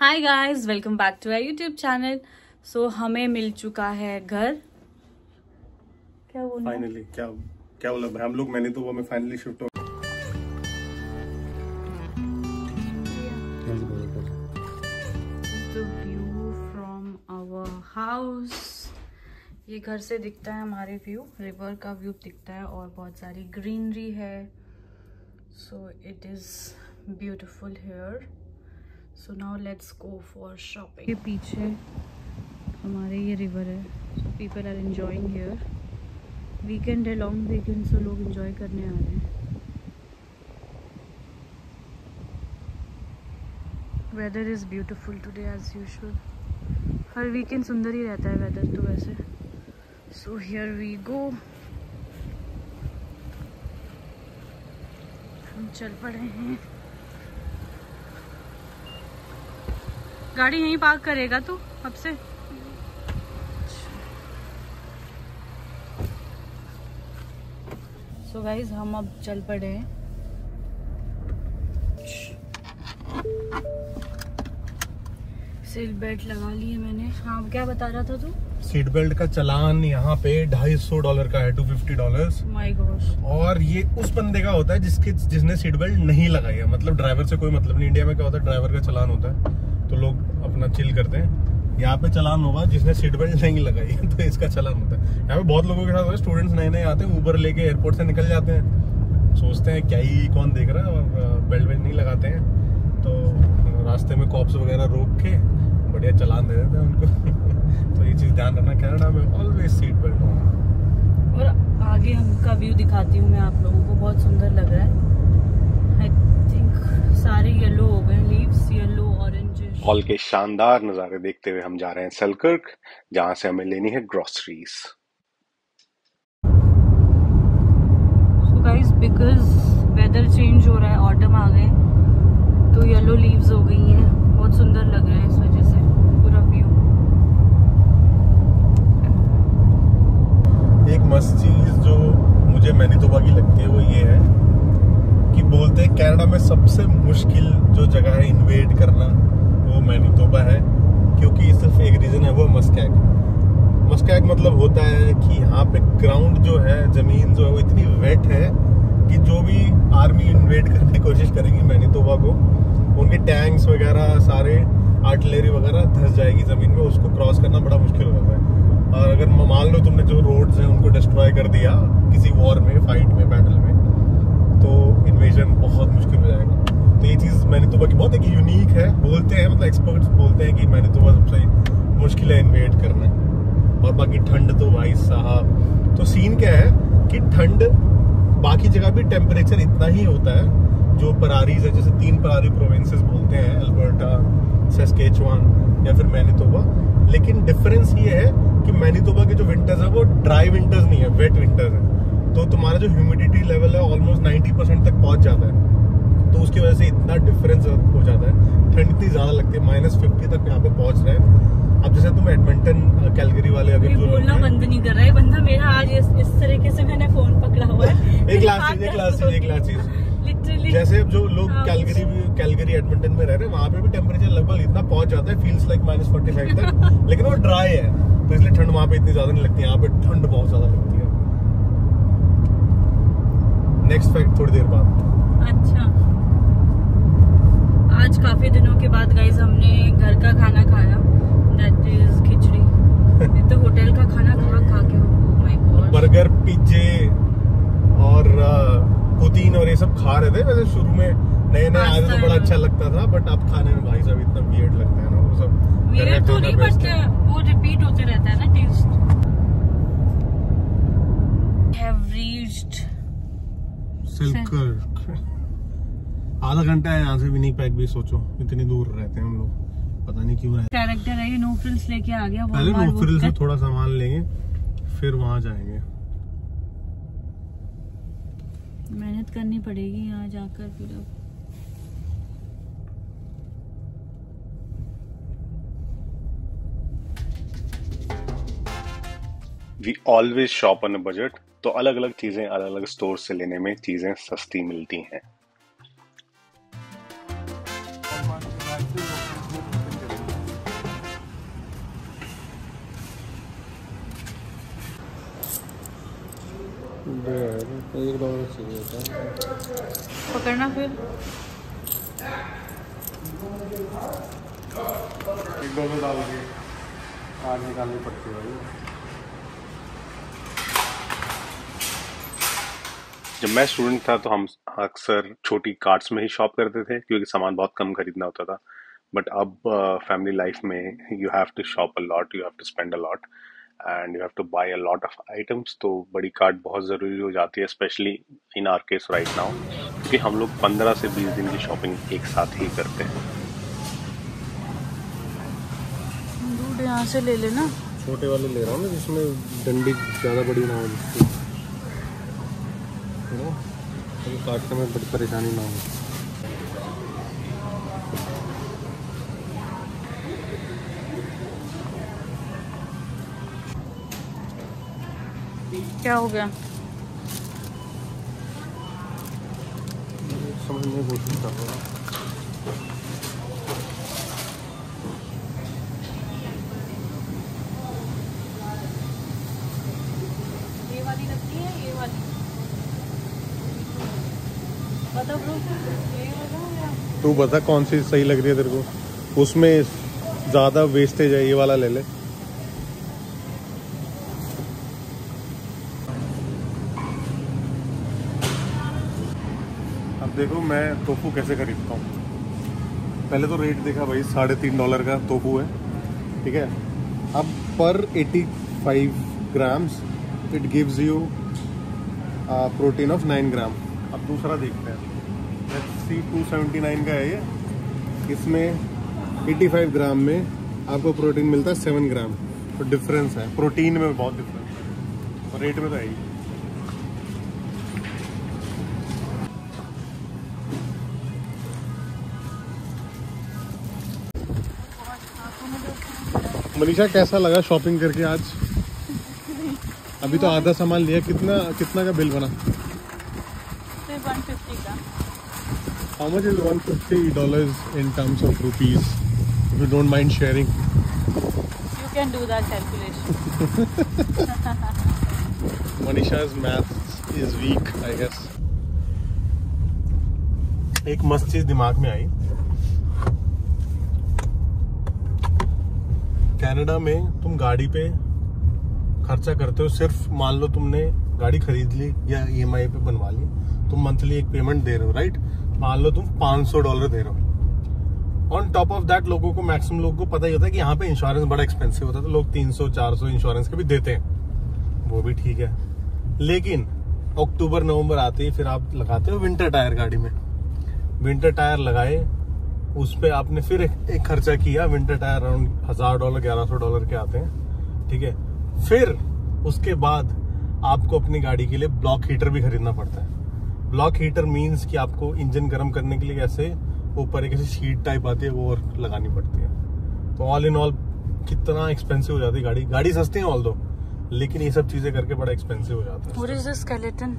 Hi guys, welcome back to our YouTube channel. So हमें मिल चुका है घर। क्या बोलना, फाइनली क्या बोला भाई, हम लोग मैनीटोबा में फाइनली शिफ्ट हो। हाउस ये घर से दिखता है, हमारे व्यू रिवर का व्यू दिखता है और बहुत सारी ग्रीनरी है। So it is beautiful here. So now let's go for shopping. ये पीछे हमारे ये रिवर है। So people are enjoying here. Weekend है, लॉन्ग वीकेंड, सो लोग एंजॉय करने आ रहे हैं। Weather is beautiful today as usual. हर वीकेंड सुंदर ही रहता है वेदर तो वैसे। सो हियर वी गो, हम चल पड़े हैं। गाड़ी यहीं पार्क करेगा तू अब से? सो गाइज हम अब चल पड़े हैं। सीट बेल्ट लगा ली है मैंने। हाँ, क्या बता रहा था तू? सीट बेल्ट का चलान यहाँ पे $250 का है, $250। My gosh. और ये उस बंदे का होता है जिसने सीट बेल्ट नहीं लगाई है। मतलब ड्राइवर से कोई मतलब नहीं। इंडिया में क्या होता है, ड्राइवर का चलान होता है तो लोग अपना चिल करते हैं। यहाँ पे चलान होगा जिसने सीट बेल्ट नहीं लगाई है, तो इसका चलान होता है। यहाँ पे बहुत लोगों के साथ स्टूडेंट्स नए नए आते हैं, ऊबर लेके एयरपोर्ट से निकल जाते हैं, सोचते हैं क्या ही कौन देख रहा है, और बेल्ट वेल्ट नहीं लगाते हैं। तो रास्ते में कॉप्स वगैरह रोक के बढ़िया चलान दे देते हैं उनको। तो ये चीज़ ध्यान रखना, कनाडा में ऑलवेज सीट बेल्ट हो। और आगे हमका व्यू दिखाती हूँ मैं आप लोगों को, बहुत सुंदर लग रहा है। आई थिंक सारे येलो हो गए लीव्स, येलो ऑरेंज। हॉल के शानदार नज़ारे देखते हुए हम जा रहे हैं सेल्कर्क, जहाँ से हमें लेनी है groceries. So guys, because weather change हो रहा है, ऑटम आ गए तो येलो लीव्स हो गई हैं, बहुत सुंदर लग रहा है। इस वजह से पूरा व्यू। एक मस्त चीज जो मुझे मैनीटोबा की लगती है वो ये है कि बोलते हैं कनाडा में सबसे मुश्किल जो जगह है इन्वेड करना वो मैनीटोबा है, क्योंकि सिर्फ एक रीजन है, वो मस्कैग। मस्कैग मतलब होता है कि यहाँ पे ग्राउंड जो है, जमीन जो है वो इतनी वेट है कि जो भी आर्मी इन्वेड करने की कोशिश करेगी मैनीटोबा को, उनके टैंक्स वगैरह सारे आर्टिलरी वगैरह धंस जाएगी ज़मीन में, उसको क्रॉस करना बड़ा मुश्किल हो जाता है। और अगर मान लो तुमने जो रोड्स हैं उनको डिस्ट्रॉय कर दिया किसी वॉर में, फाइट में, बैटल में, तो इन्वेजन बहुत मुश्किल हो जाएगा। तो ये चीज़ मैनीटोबा की बहुत एक यूनिक है। बोलते हैं, मतलब एक्सपर्ट्स बोलते हैं कि मैनीटोबा सबसे मुश्किल है इन्वेड करना। और बाकी ठंड तो भाई साहब, तो सीन क्या है कि ठंड बाकी जगह भी टेम्परेचर इतना ही होता है। जो परारीज है, जैसे 3 परारी प्रोविंसेस बोलते हैं, अल्बर्टा, सस्केचुआन या फिर मैनीटोबा। लेकिन डिफरेंस ये है कि मैनीटोबा के जो विंटर्स हैं वो ड्राई विंटर्स नहीं है, वेट विंटर्स हैं। तो तुम्हारा जो ह्यूमिडिटी लेवल है ऑलमोस्ट 90% तक पहुंच जाता है, तो उसकी वजह से इतना डिफरेंस हो जाता है, ठंड इतनी ज़्यादा लगती है। -50 तक यहाँ पे पहुँच रहे हैं। अब जैसे तुम एडमिंटन, कैलगरी वाले अगर बोलना बंद नहीं कर रहा है बंदा मेरा। आज इस तरीके से मैंने फोन पकड़ा हुआ है। एक लास्ट चीज़ जैसे अब जो लोग कैलगरी एडमिंटन में रह रहे हैं, वहाँ पे भी टेम्परेचर लगभग इतना पहुंच जाता है, फील्स लाइक -45 तक, लेकिन वो ड्राई है तो इसलिए ठंड वहाँ पे इतनी ज्यादा नहीं लगती है। यहाँ पे ठंड बहुत ज्यादा लगती है। नेक्स्ट फैक्ट थोड़ी देर बाद। अच्छा, आज काफी दिनों के बाद गाइज हमने घर का खाना खाया, दैट इज खिचड़ी। तो होटल का खाना खा के माय गॉड, बर्गर, पिज्जे और पुदीन और ये सब खा रहे थे। वैसे शुरू में नए आए तो बड़ा अच्छा लगता था, बट अब खाने में भाई साहब इतना वियर्ड लगता है ना वो सब। वियर्ड तो नहीं, बट वो रिपीट होते रहता है ना टेस्ट। Have reached Selkirk. आधा घंटा है यहाँ से विनिपेग भी, सोचो इतनी दूर रहते हैं हम लोग, पता नहीं क्यों। कैरेक्टर है ये, नो फ्रिल्स लेके आ गया। पहले नो फ्रिल्स से थोड़ा सामान लेंगे, फिर वहाँ जाएंगे। मेहनत करनी पड़ेगी यहाँ जाकर फिर। अब we always shop on a budget, तो अलग अलग चीजें अलग अलग स्टोर से लेने में चीजें सस्ती मिलती हैं। $1 चाहिए था। पकड़ना फिर $1 डाल के कार निकालनी पड़ती है। जब मैं स्टूडेंट था तो हम अक्सर छोटी कार्ट्स में ही शॉप करते थे क्योंकि सामान बहुत कम खरीदना होता था। बट अब फैमिली लाइफ में you have to shop a lot, you have to spend a lot and you have to buy a lot of items, तो बड़ी कार्ट बहुत ज़रूरी हो जाती है, specially in our case right now, क्योंकि हम लोग 15 से 20 दिन की शॉपिंग एक साथ ही करते हैं। दूध यहाँ से ले लेना, छोटे वाले ले रहा हूँ जिसमें डंडी ज़्यादा बड़ी ना हो, काटने में बड़ी परेशानी ना हो। क्या हो गया समझने की कोशिश कर रहा हूँ। ये वाली लगती है, ये वाली बता ब्रो, ये वाला तू बता कौन सी सही लग रही है तेरे को, उसमें ज्यादा वेस्टेज है, ये वाला ले ले। देखो मैं टोफू कैसे खरीदता हूँ, पहले तो रेट देखा भाई, $3.5 का टोफू है, ठीक है। अब पर 85 grams it gives you protein of 9 gram. अब दूसरा देखते हैं, सी 279 का है ये, इसमें 85 ग्राम में आपको प्रोटीन मिलता है 7 ग्राम, तो डिफरेंस है प्रोटीन में, बहुत डिफरेंस है, और रेट में तो है ही। मनीषा कैसा लगा शॉपिंग करके आज? अभी तो आधा सामान लिया, कितना का बिल बना? 150 का। How much is $150 in terms of rupees? If you don't mind sharing. You can do that calculation. Manisha's math is weak, I guess. एक मस्त चीज दिमाग में आई, कनाडा में तुम गाड़ी पे खर्चा करते हो, सिर्फ मान लो तुमने गाड़ी खरीद ली या EMI पे बनवा ली, तुम मंथली एक पेमेंट दे रहे हो, राइट? मान लो तुम $500 दे रहे हो। ऑन टॉप ऑफ दैट लोगों को, मैक्सिमम लोगों को पता ही होता है कि यहाँ पे इंश्योरेंस बड़ा एक्सपेंसिव होता है, तो लोग 300-400 इंश्योरेंस के भी देते हैं, वो भी ठीक है। लेकिन अक्टूबर नवम्बर आते ही फिर आप लगाते हो विंटर टायर गाड़ी में, विंटर टायर लगाए, उस पर आपने फिर एक खर्चा किया, विंटर टायर अराउंड $1000 $1100 के आते हैं, ठीक है। फिर उसके बाद आपको अपनी गाड़ी के लिए ब्लॉक हीटर भी खरीदना पड़ता है। ब्लॉक हीटर मीन्स कि आपको इंजन गर्म करने के लिए ऐसे ऊपर एक ऐसी शीट टाइप आती है, वो और लगानी पड़ती है। तो ऑल इन ऑल कितना एक्सपेंसिव हो जाती है गाड़ी। गाड़ी सस्ती है ऑल दो, लेकिन ये सब चीजें करके बड़ा एक्सपेंसिव हो जाता है। What is this skeleton?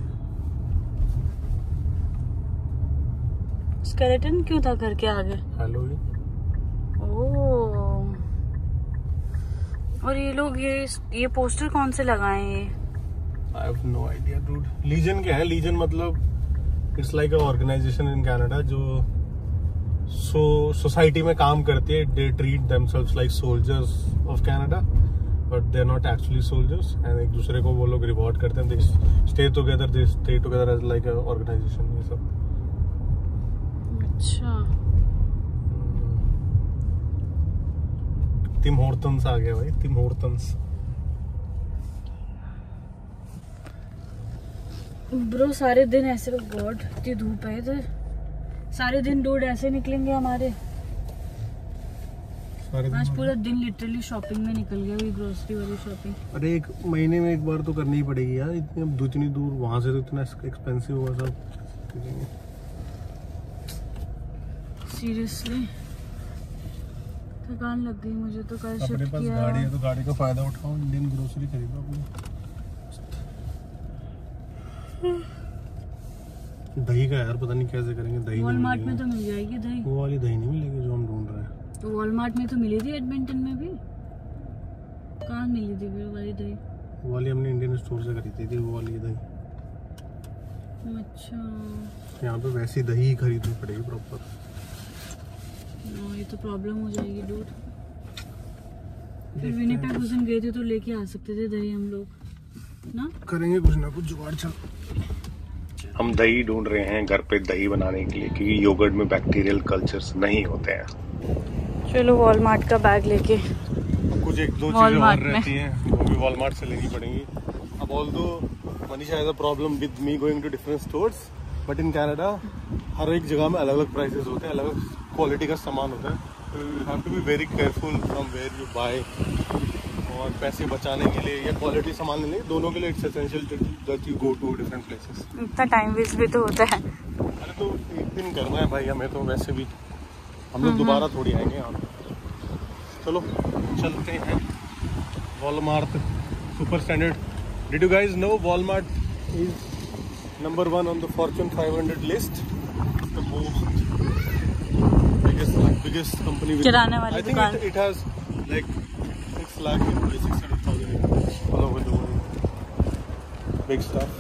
Skeleton क्यों था घर के आगे? हेलो। ओह, और ये लोग ये पोस्टर कौन से लगाए हैं? I have no idea dude. Legion क्या है? लीजन मतलब it's like a organization in Canada जो सोसाइटी में काम करती है। They treat themselves like soldiers of Canada but they are not actually soldiers, and एक दूसरे को वो लोग रिवॉर्ड करते हैं। They stay together as like a organization, ये सब। अच्छा, टिम हॉर्टन्स आ गया भाई, टिम हॉर्टन्स। ब्रो सारे दिन ऐसे, गॉड इतनी धूप है इधर, सारे दिन डूड ऐसे निकलेंगे हमारे। आज पूरा दिन लिटरली शॉपिंग में निकल गया, वही ग्रोसरी वाली शॉपिंग। अरे एक महीने में एक बार तो करनी ही पड़ेगी यार, इतनी दूर वहां से, तो इतना एक्सपेंसिव होगा सब सीरियसली। थकान लग गई मुझे तो, कल शिफ्ट किया। अपने पास गाड़ी है तो गाड़ी का फायदा उठाओ, इंडियन ग्रोसरी खरीदो अपनी। दही का यार पता नहीं कैसे करेंगे, दही वॉलमार्ट में तो मिल जाएगी दही, वो वाली दही नहीं मिलेगी जो हम ढूंढ रहे हैं। तो वॉलमार्ट में तो मिली थी, एडमिंटन में भी कहाँ मिली थी वो वाली दही? वो वाली हमने इंडियन स्टोर से खरीदी थी, वो वाली दही। अच्छा यहाँ पे वैसी दही खरीदनी पड़ेगी प्रॉपर। ये तो प्रॉब्लम हो जाएगी डूड। फिर विनिपेग उस दिन गए थे तो लेके आ सकते थे दही हम लोग ना। करेंगे कुछ ना कुछ जुगाड़। चल हम दही ढूंढ रहे हैं घर पे दही बनाने के लिए क्योंकि योगर्ट में बैक्टीरियल कल्चर्स नहीं होते हैं। चलो वॉलमार्ट का बैग लेके कुछ एक दो चीजें और रहती हैं वो भी वॉलमार्ट से लेनी पड़ेंगी। अब although Manisha has a problem with me going to different stores but in Canada हर एक जगह में अलग अलग प्राइसेस होते हैं, अलग अलग क्वालिटी का सामान होता है। You have to be very careful from where you buy। और पैसे बचाने के लिए या क्वालिटी सामान लेने दोनों के लिए it's essential that you go to different places। इतना टाइम वेस्ट भी तो होता है। अरे तो एक दिन करना है भाई हमें तो, वैसे भी हम लोग दोबारा थोड़ी आएंगे यहाँ पे। चलो चलते हैं Walmart super standard. Did you guys know Walmart is #1 on the Fortune 500 list? The most biggest company with I think it has like 600,000 employees all over the world, big stuff।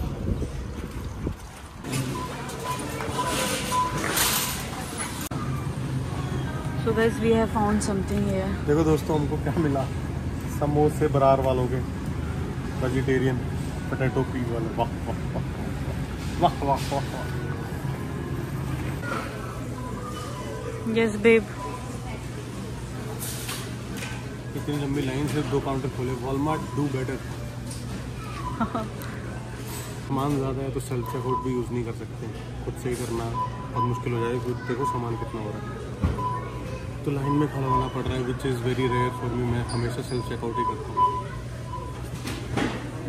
So guys we have found something here। देखो दोस्तों हमको क्या मिला, समोसे बरार वालों के vegetarian potato P वाले। वाह वाह वाह वाह वाह वाह। Yes babe। इतनी लंबी लाइन से दो काउंटर खोले। Walmart do better. सामान ज़्यादा है तो सेल्फ चेकआउट भी यूज़ नहीं कर सकते हैं, खुद से ही करना और मुश्किल हो जाएगा। खुद देखो सामान कितना हो रहा है तो लाइन में खड़ा होना पड़ रहा है which is very rare for me. मैं हमेशा सेल्फ चेकआउट ही करता हूँ।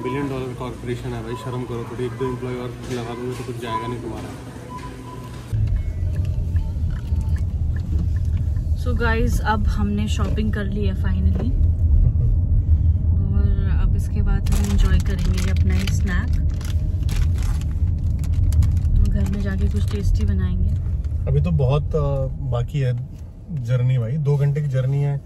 $1 बिलियन कॉर्पोरेशन है भाई, शर्म करो थोड़ी। एक दो एम्प्लॉय और लगा दोगे तो कुछ जाएगा नहीं तुम्हारा। सो गाइज़ अब हमने शॉपिंग कर ली है फाइनली और अब इसके बाद हम एंजॉय करेंगे अपना ही स्नैक। तो घर में जाके कुछ टेस्टी बनाएंगे। अभी तो बहुत बाकी है जर्नी भाई, 2 घंटे की जर्नी है।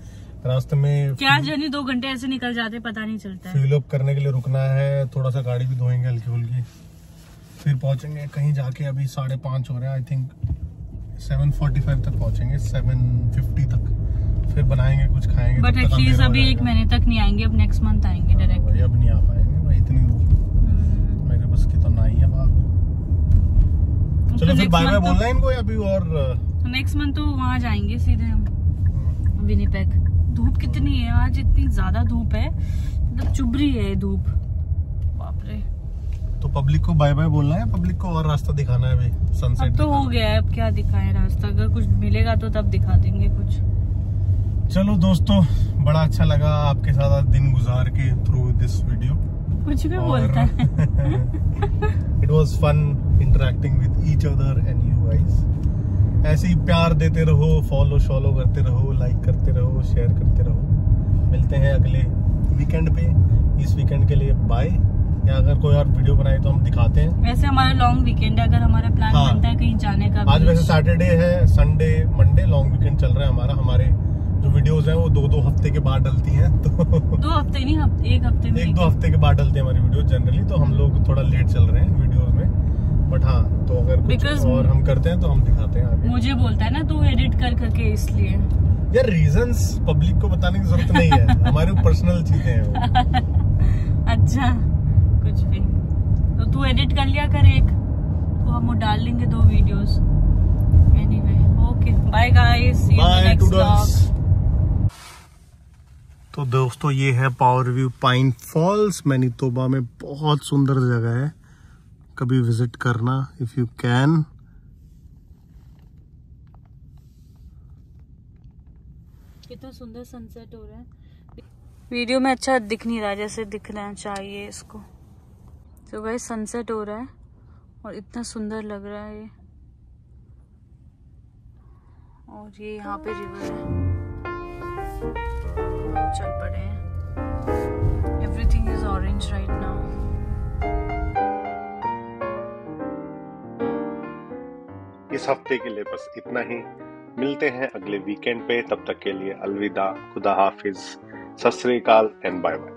रास्ते में क्या जर्नी, 2 घंटे ऐसे निकल जाते पता नहीं चलता है। फ्यूल अप करने के लिए रुकना है, थोड़ा सा गाड़ी भी धोएंगे हल्की फुल्की, फिर पहुँचेंगे कहीं जाके। अभी 5:30 हो रहे हैं आई थिंक। 7:45 तक पहुँचेंगे, 7:50 तक। फिर बनाएंगे कुछ खाएंगे। बट एटलीस्ट अभी 1 महीने तक नहीं आएंगे, अब नेक्स्ट मंथ आएंगे डायरेक्ट। भाई अब नहीं आ पाएंगे भाई, इतनी दूर मेरे बस की तो ना ही है बाप। चलो फिर बाय बाय बोलना है इनको या अभी। और नेक्स्ट मंथ तो वहाँ जाएंगे सीधे हम विनिपेग। धूप कितनी है आज, इतनी ज्यादा धूप है मतलब चुभ रही है धूप, बाप रे। तो पब्लिक को बाय बाय बोलना है, पब्लिक को और रास्ता दिखाना है अभी। सनसेट तो हो गया है, अब क्या दिखाएं रास्ता, अगर कुछ मिलेगा तो तब दिखा देंगे कुछ। चलो दोस्तों बड़ा अच्छा लगा आपके साथ दिन गुजार के थ्रू दिस वीडियो। कुछ भी बोलता है। It was fun interacting with each other and you guys. ऐसे ही प्यार देते रहो, फॉलो शॉलो करते रहो, लाइक करते रहो, शेयर करते रहो। मिलते हैं अगले वीकेंड पे। इस वीकेंड के लिए बाय। या अगर कोई और वीडियो बनाए तो हम दिखाते हैं। वैसे हमारा लॉन्ग वीकेंड है, अगर हमारा प्लान बनता है कहीं जाने का। आज वैसे सैटरडे है, संडे मंडे लॉन्ग वीकेंड चल रहा है हमारा। हमारे जो वीडियोस हैं वो 2-2 हफ्ते के बाद डलती हैं तो 2 हफ्ते नहीं, एक हफ्ते में 1-2 हफ्ते के बाद डलती है हमारी वीडियो जनरली। तो हम लोग थोड़ा लेट चल रहे हैं वीडियोस में, बट हाँ तो अगर कुछ और हम करते हैं तो हम दिखाते हैं। मुझे बोलता है ना तू एडिट कर करके, इसलिए यार रीजंस पब्लिक को बताने की जरूरत नहीं है, हमारे पर्सनल चीजें हैं। अच्छा कुछ भी तो तू एडिट कर लिया कर एक, तो हम वो डाल लेंगे 2 videos. Anyway okay bye guys, see you next vlog. तो दोस्तों ये है power view Pine Falls Manitoba में, बहुत सुंदर जगह है, कभी विजिट करना इफ यू कैन। कितना सुंदर सनसेट हो रहा है। वीडियो में अच्छा दिख नहीं रहा जैसे दिखना चाहिए इसको। तो भाई सनसेट हो रहा है और इतना सुंदर लग रहा है ये। और ये यहाँ पे रिवर है, चल पड़े हैं। Everything is orange right now. इस हफ्ते के लिए बस इतना ही, मिलते हैं अगले वीकेंड पे। तब तक के लिए अलविदा, खुदा हाफिज, सत श्री अकाल एंड बाय बाय।